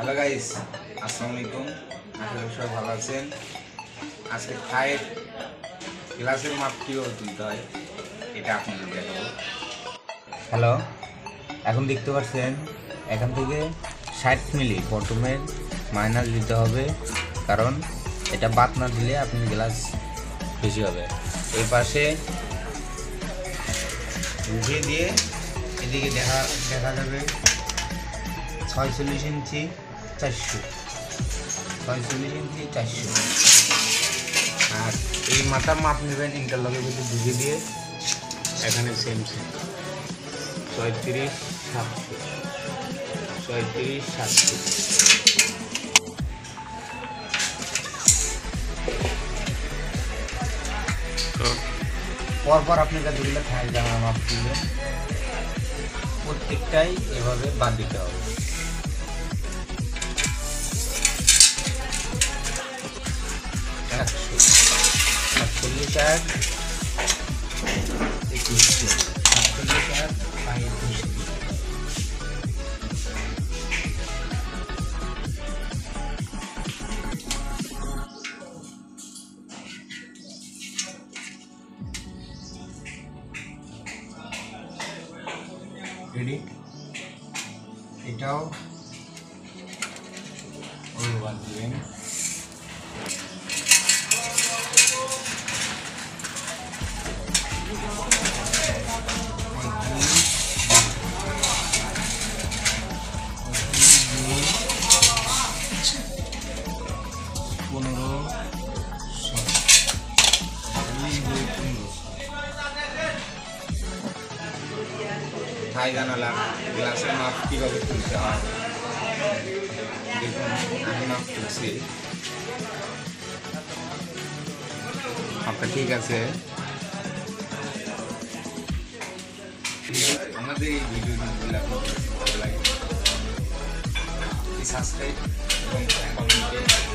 Hello guys, আসসালামু আলাইকুম। আশা করি সবাই ভালো আছেন। আজকে খায়ের গ্লাসের মাপ কীভাবে তুলতে হয় এটা আপনাদের দেখাবো। হ্যালো, এখন দেখতে পাচ্ছেন এখান থেকে 60 মিলি প্রথমে মাইনাস দিতে হবে, কারণ এটা বাদ না দিলে আপনি গ্লাস বেশি হবে। এই পাশে উঠিয়ে দিয়ে এদিকে দেখা যাবে 46 ইঞ্চি 400, 46 ইঞ্চি 400। আর এই মাথার মাপ নেবেন ইন্টারলকে কিছু বুঝিয়ে দিয়ে এখানে সেম সেম 35 700, 35 700। পরপর আপনি যতগুলো খায় জামা মাপ দিবেন প্রত্যেকটাই এভাবে বাদ দিতে হবে। এটাও বাদ দিবেন। খাই জানালাম গ্লাসের মাপ কীভাবে তুলতে হয়। দেখুন, আমি মাপ তুলছি, মাপটা ঠিক আছে। আমাদের এই ভিডিওগুলো আপনাদের ভালো লাগে, সাবস্ক্রাইব এবং